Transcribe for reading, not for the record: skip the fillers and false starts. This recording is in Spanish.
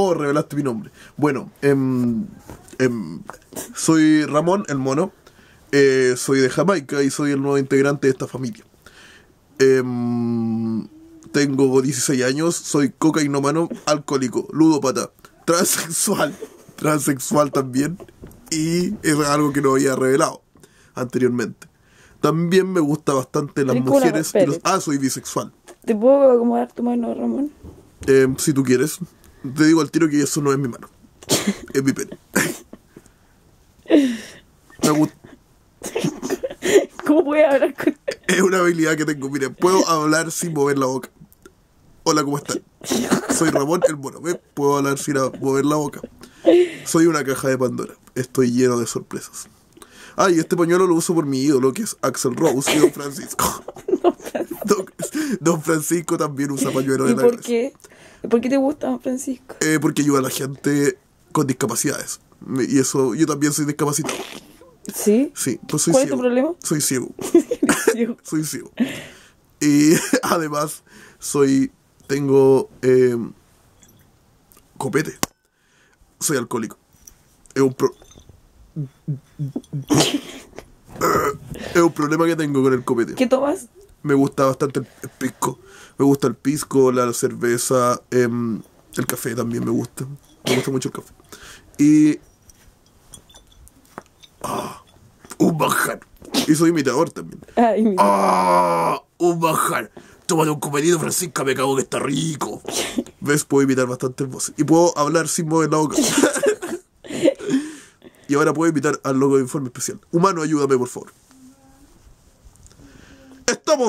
Oh, revelaste mi nombre. Bueno, soy Ramón, el mono. Soy de Jamaica y soy el nuevo integrante de esta familia. Tengo 16 años, soy cocainómano, alcohólico, ludópata, transexual también, y es algo que no había revelado anteriormente. También me gusta bastante las mujeres y los... Ah, soy bisexual. ¿Te puedo acomodar tu mano, Ramón? Si tú quieres. Te digo al tiro que eso no es mi mano. Es mi pene. Me gusta. ¿Cómo puedes hablar con...? Es una habilidad que tengo. Miren, puedo hablar sin mover la boca. Hola, ¿cómo están? Soy Ramón el mono. Puedo hablar sin mover la boca. Soy una caja de Pandora. Estoy lleno de sorpresas. Ah, y este pañuelo lo uso por mi ídolo, que es Axel Rose y Don Francisco. Don Francisco también usa pañuelo de la cabeza. ¿Por qué te gusta Don Francisco? Porque ayuda a la gente con discapacidades. Y eso, yo también soy discapacitado. ¿Sí? Sí, pues soy ciego. ¿Cuál es tu problema? Soy ciego. Soy ciego. Y además, tengo copete. Soy alcohólico. Es un problema que tengo con el copete. ¿Qué tomas? Me gusta bastante el pisco. Me gusta el pisco, la cerveza, el café también me gusta. Me gusta mucho el café. Y... un manjar. Y soy imitador también. Ah, un manjar. Tómate un copetito, Francisca, me cago que está rico. ¿Ves? Puedo imitar bastantes voces. Y puedo hablar sin mover la boca. Y ahora puedo invitar al loco de informe especial. Humano, ayúdame, por favor. Estamos...